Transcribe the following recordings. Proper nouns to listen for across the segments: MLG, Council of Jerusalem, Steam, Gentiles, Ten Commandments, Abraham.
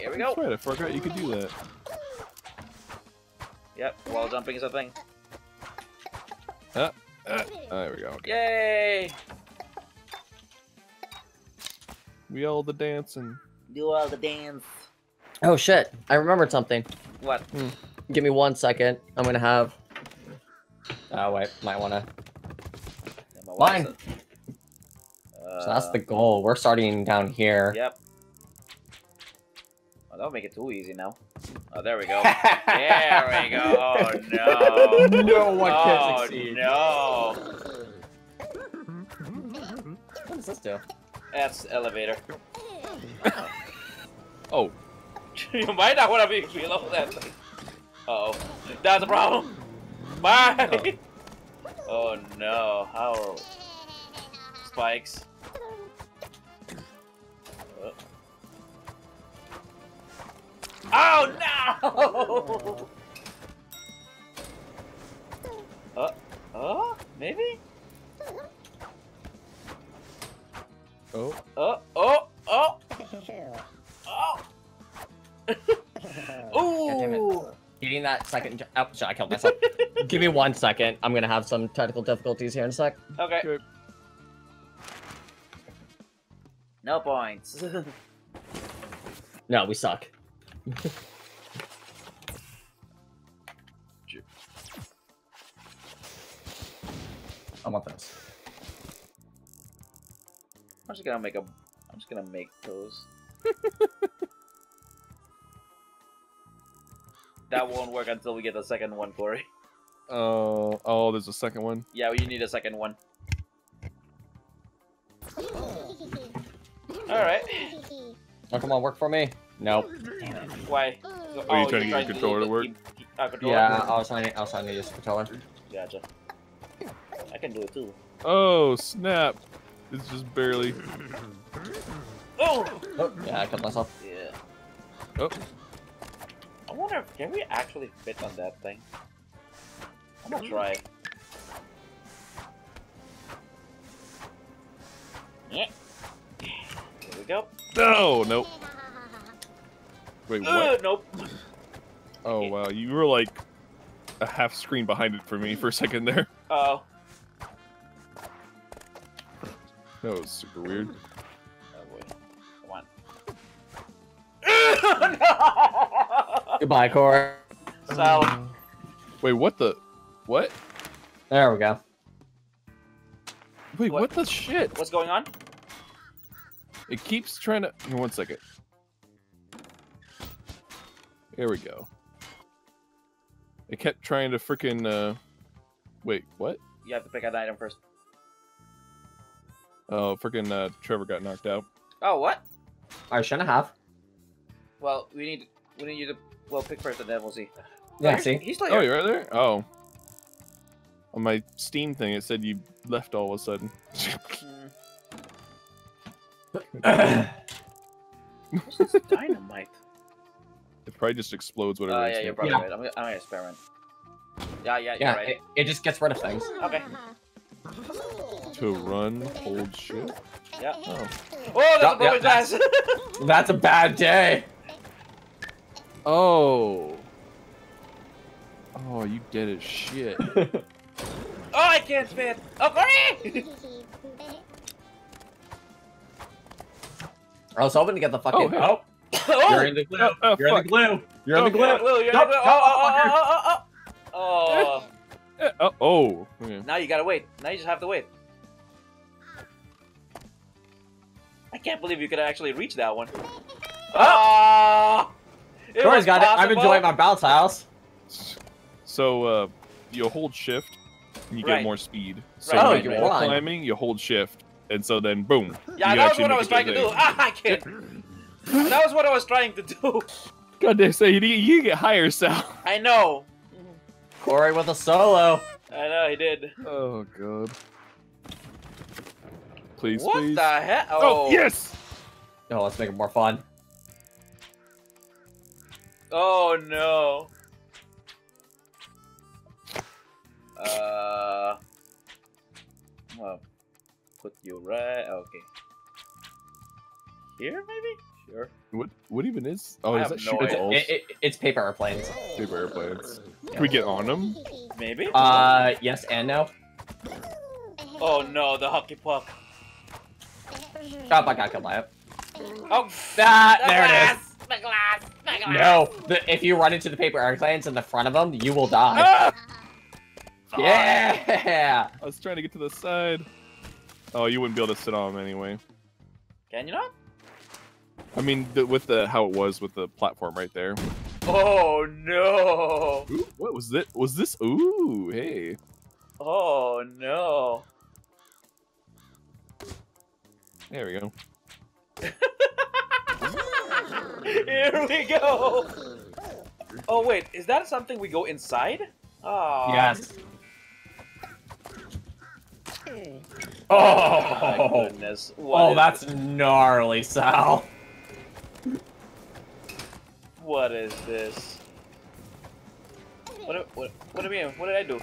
Here we go. That's right, I forgot you could do that. Yep, wall jumping is a thing. There we go. Okay. Yay! We all the dancing. Do all the dance. Oh shit! I remembered something. What? Give me 1 second. I'm gonna have. Oh wait, might wanna. Yeah, mine. So that's the goal. We're starting down here. Yep. Oh, that'll make it too easy now. Oh, there we go. There we go. Oh no. No one can succeed. Oh no. What does this do? That's elevator. Oh. You might not want to be below that thing. Uh oh. That's a problem. Bye. Oh, oh no. How? Spikes. Oh no! Maybe? Oh. Oh! Ooh! Getting that second. Oh, shit, I killed myself. Give me 1 second. I'm gonna have some technical difficulties here in a sec. Okay. Sure. No points. No, we suck. I want this. I'm just gonna make those. That won't work until we get the second one, Corey. Oh, oh, there's a second one. Yeah, well, you need a second one. All right. Oh, come on, work for me. No. Why? Oh, are you trying to get your controller to work? Yeah, I was trying to use the controller. Gotcha. I can do it too. Oh, snap. It's just barely. Oh! Oh, yeah, I cut myself. Yeah. Oh. I wonder if, can we actually fit on that thing? I'm gonna try. Yeah. Here we go. No, nope. Wait, what? Nope. Oh, wow. You were like a half screen behind it for me for a second there. Oh. That was super weird. Oh, boy. Come on. No! Goodbye, Cora. Solid. Wait, what the? What? There we go. Wait, what the shit? What's going on? It keeps trying to. Here, 1 second. There we go. It kept trying to freaking. Wait, what? You have to pick an item first. Oh, freaking Trevor got knocked out. Oh, what? I shouldn't have. Well, we need you to. Well, pick first, and then we'll see. Yeah, see. He's still here. Oh, you're right there. Oh. On my Steam thing, it said you left all of a sudden. What's this dynamite? It probably just explodes whatever. Oh, yeah, you're probably right. I'm gonna experiment. Yeah, you're right. It just gets rid of things. Okay. To run, hold shit. Yeah. Oh, that's that's a bad day. Oh. Oh, you dead as shit. Oh, I can't spin. Oh, Corey! I was hoping to get the fucking. Oh. You're in the glue. You're in the glue. You're in the glue. Oh. Okay. Now you gotta wait. Now you just have to wait. I can't believe you could actually reach that one. Oh! Corey's got it. I'm enjoying my bounce house. So you hold shift, and you get more speed. So when you're climbing, you hold shift, and so then boom. Yeah, that was what I was trying to do. I can't. That was what I was trying to do. God damn, so you get higher, Sal. I know. Corey with a solo. I know, he did. Oh, God. Please, what please. What the heck? Oh. Oh, yes! No, let's make it more fun. Oh, no. Well, put you right. Okay. Here, maybe? here. What even is? Oh, is that shooting holes? It's paper airplanes. Paper airplanes. Yeah. Can we get on them? Maybe. Yes and no. Oh no, the Hucky Puck. Oh, I got killed by it. Oh, there it is. The glass, the glass. No, if you run into the paper airplanes in the front of them, you will die. Ah! Yeah. I was trying to get to the side. Oh, you wouldn't be able to sit on them anyway. Can you not? I mean, with the how it was with the platform right there. Oh no! Ooh, what was that? Was this? Ooh, hey. Oh no! There we go. Here we go! Oh wait, is that something we go inside? Oh. Yes. Oh, my goodness. What that's gnarly, Sal. What is this? What do you mean? What did I do?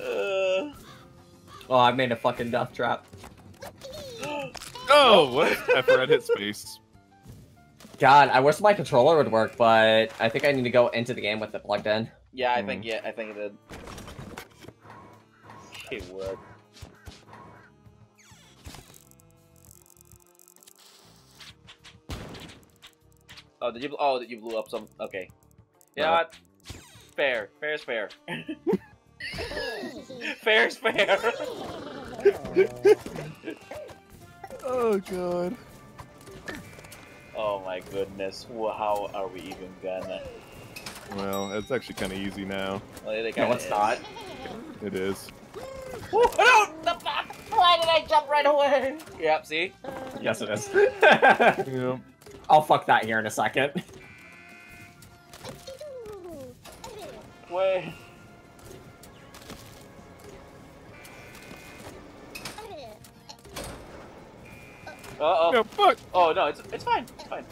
Oh, oh I made a fucking death trap. Oh, what? After I hit space. God, I wish my controller would work, but I think I need to go into the game with it plugged in. Yeah, I think it did. It worked. Oh, did you blew up some? Okay. You know what? Fair. Fair is fair. Fair is fair. Oh god. Oh my goodness. How are we even gonna? Well, it's actually kind of easy now. Well, no, it's not. It is. Woo! No! The fuck! Why did I jump right away? Yep, see? Yes, it is. Yep. I'll fuck that here in a second. Wait. Uh-oh. No, fuck. Oh no, it's fine. It's fine.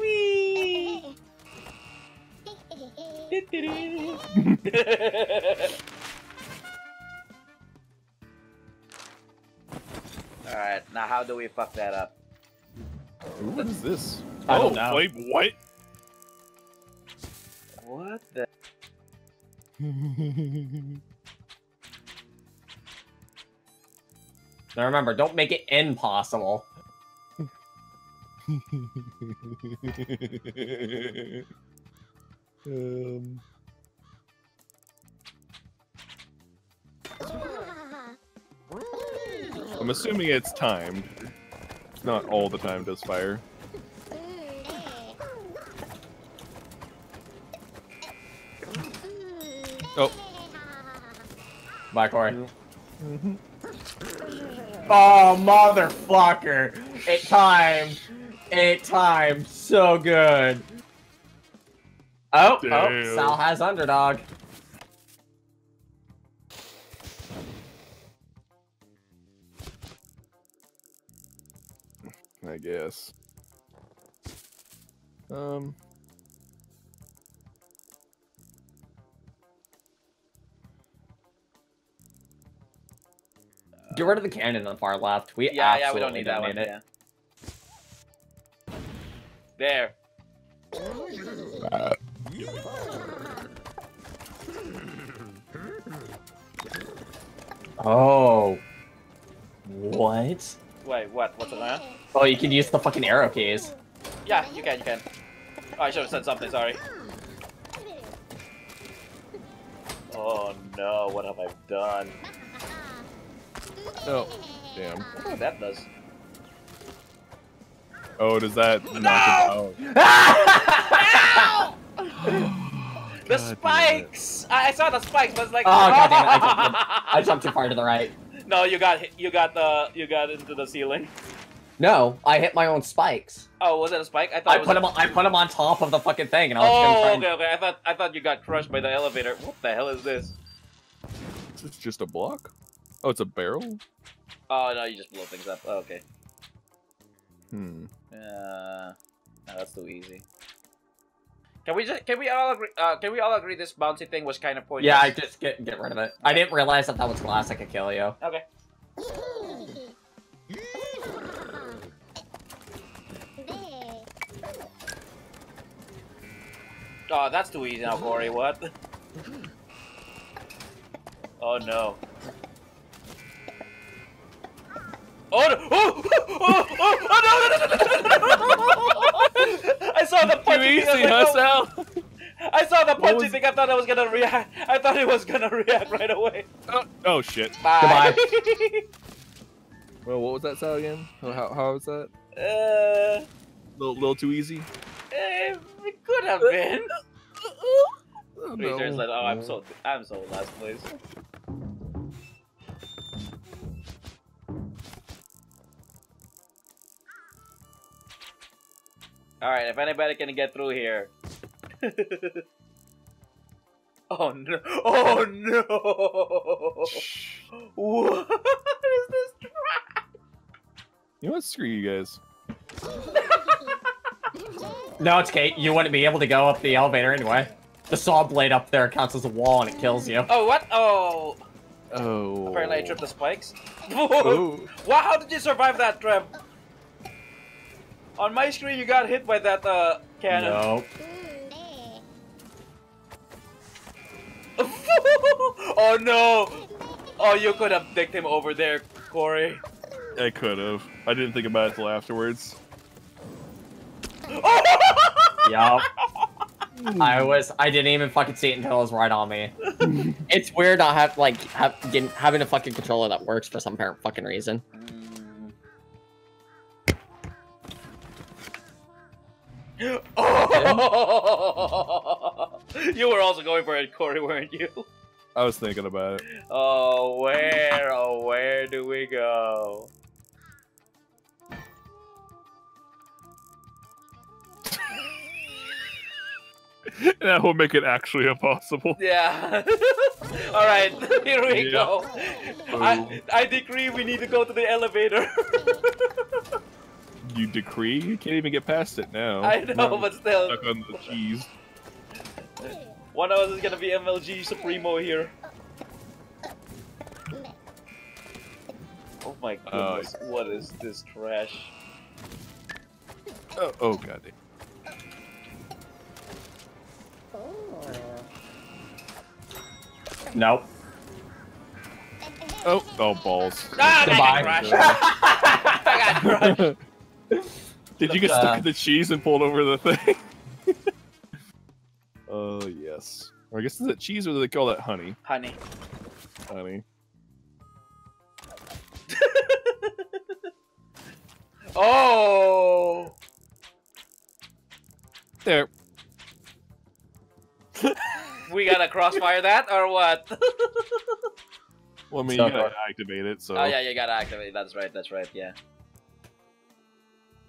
Whee! Alright, now how do we fuck that up? What is this? I don't know. Wait, what? What the? Now remember, don't make it impossible. I'm assuming it's timed. Not all the time does fire. Oh. Bye, Corey. Mm-hmm. Oh, motherfucker! It timed! It timed! So good! Oh, damn. Oh, Sal has underdog. I guess. Get rid of the cannon on the far left. Yeah, we don't need that one. Yeah. There. Oh. What? Wait, what? What's that? Oh, you can use the fucking arrow keys. Yeah, you can, Oh, I should have said something, sorry. Oh no, what have I done? Oh, damn. What that does? Oh, does that knock it out? Ow! The spikes! I saw the spikes, but it's like. Oh, God damn it! I jumped too far to the right. No, you got into the ceiling. No, I hit my own spikes. Oh, was it a spike? I thought I put them on top of the fucking thing, and I was gonna try. Okay. I thought you got crushed by the elevator. What the hell is this? It's just a block. Oh, it's a barrel? Oh, no, you just blow things up. Oh, okay. Hmm. No, that's too easy. Can we all agree this bouncy thing was kind of pointless? Yeah, I just get rid of it. I didn't realize that was glass. I could kill you. Okay. Oh, that's too easy now, Corey. What? Oh no. Oh no! Oh! Oh! Oh! Oh no! I saw the punching thing. I saw the punching thing. I thought I was gonna react. I thought it was gonna react right away. Oh, oh shit! Bye. Goodbye. Well, what was that sound again? How was that? A little too easy. It could have been. Oh, no. Turns like, oh, I'm so last place. Alright, if anybody can get through here. Oh no! Oh no! What is this trash? You know what? Screw you guys. No, it's Kate. You wouldn't be able to go up the elevator anyway. The saw blade up there counts as a wall and it kills you. Oh, what? Oh. Oh. Apparently I tripped the spikes. Oh. Wow, how did you survive that trip? On my screen, you got hit by that cannon. No. Oh no! Oh, you could have dicked him over there, Corey. I could have. I didn't think about it till afterwards. Yup. I didn't even fucking see it until it was right on me. It's weird. I have like having a fucking controller that works for some apparent fucking reason. Oh! You were also going for it, Corey, weren't you? I was thinking about it. Oh, where do we go? That will make it actually impossible. Yeah. All right, here we go. Oh. I decree we need to go to the elevator. You decree? You can't even get past it now. I know, but still. Stuck on the keys. One of us is gonna be MLG Supremo here. Oh my goodness, what is this trash? Oh god. Nope. Oh balls. Ah, I got crushed. Did you get stuck in the cheese and pulled over the thing? Oh, yes. Or I guess is it cheese or do they call that honey? Honey. Honey. Oh! There. We gotta crossfire that or what? Well, I mean, you gotta activate it, so. Oh, yeah, you gotta activate it. That's right, yeah.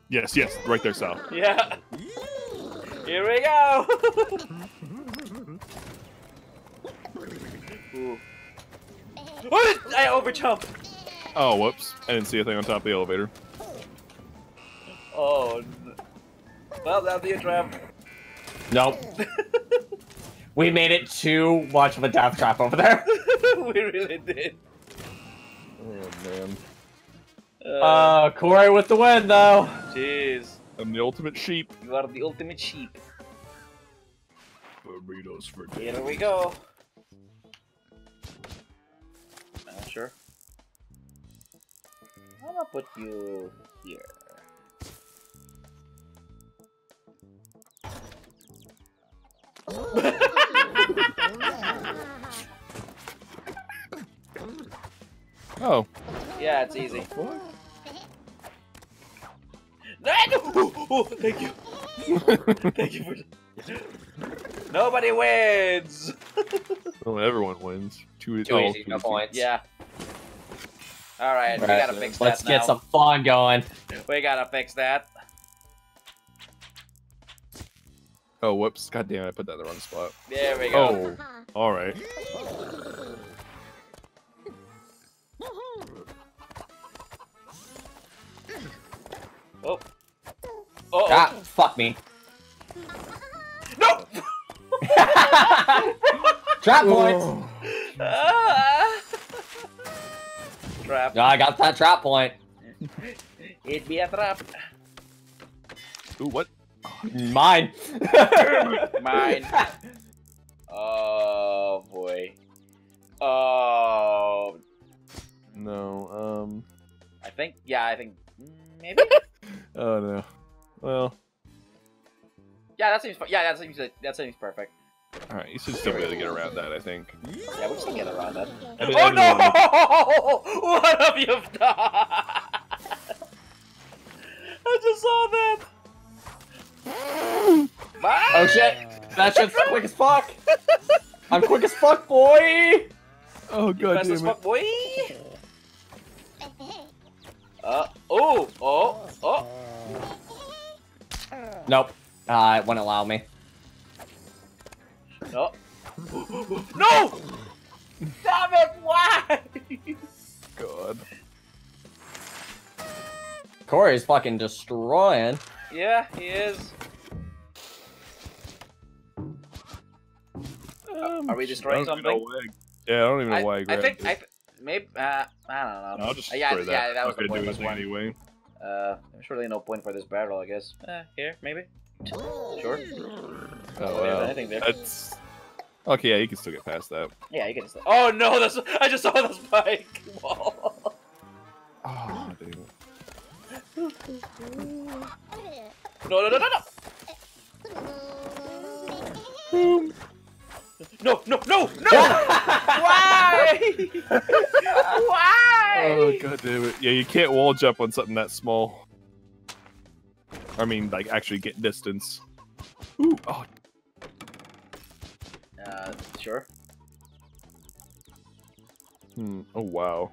Yes, right there, Sal. Yeah. Here we go. Ooh. What? I overjumped. Oh, whoops. I didn't see a thing on top of the elevator. Oh. No. Well, that'll be a trap. Nope. We made it too much of a death trap over there. We really did. Oh, man. Corey with the win, though. Jeez. I'm the ultimate sheep. You are the ultimate sheep. Burritos for dinner. Here we go. Sure. I'm gonna put you here. Oh. Yeah, it's easy. What? Oh, thank you. Thank you for... Nobody wins. Oh, everyone wins. Too easy, no points. Yeah. All right, we gotta fix that now. Let's get some fun going. We gotta fix that. Oh, whoops! God damn, I put that in the wrong spot. There we go. Oh, all right. Oh. Uh-oh. Ah, fuck me. No! Trap points! Trap. No, I got that trap point. It'd be a trap. Ooh, what? Mine. Mine. Oh boy. Oh. No. I think. Yeah. I think. Maybe. Oh no. Well. Yeah. That seems fun. Yeah. That seems perfect. All right. You should still be able to get around that. I think. Yeah. We'll still get around that. Oh no! What have you done? I just saw that. Oh shit! That shit's quick as fuck! I'm quick as fuck, boy! Oh god, fast as fuck, boy! Oh! Oh! Oh! Nope. It wouldn't allow me. No! No! Damn it! Why? God. Corey's fucking destroying. Yeah, he is. Are we destroying something? Yeah, I don't even know why I grabbed it. I think maybe I don't know. I'll just yeah, that. Yeah, that was the point. Anyway. There's really no point for this barrel, I guess. Here, maybe. Sure. Oh, anything there. That's... Okay, yeah, you can still get past that. Yeah, you can. Still... Oh no, that's I just saw the spike. Whoa. Oh, dude. No, no, no, no, no! Boom. No, no, no, no! Why? Why? Oh, god damn it. Yeah, you can't wall jump on something that small. I mean, like, actually get distance. Ooh, oh. Sure. Hmm, oh wow.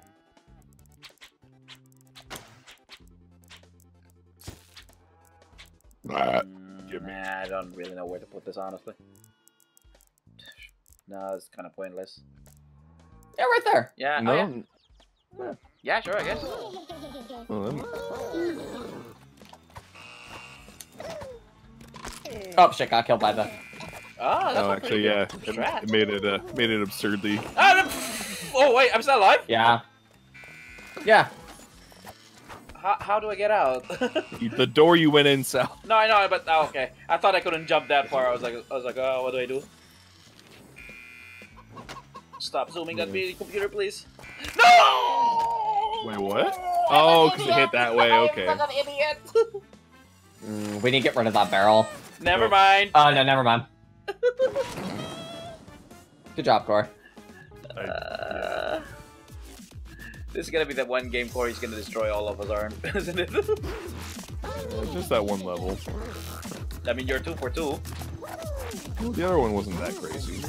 I don't really know where to put this, honestly. No, it's kind of pointless. Yeah, right there. Yeah. No. Oh, yeah. Yeah. Yeah, sure, I guess. Oh shit! Got killed by the. Oh, that's actually, yeah. It made it absurdly. Oh wait, I'm still alive. Yeah. Yeah. How do I get out? The door you went in, Sal. No, I know, but oh, okay. I thought I couldn't jump that far. I was like, oh, what do I do? Stop zooming at me, computer, please. No! Wait, what? Oh, because it hit that way. Okay. I'm an idiot. We need to get rid of that barrel. Never mind. Oh no, never mind. Good job, Corey. This is gonna be that one game Corey's gonna destroy all of us, isn't it? Just that one level. I mean, you're 2 for 2. Well, the other one wasn't that crazy.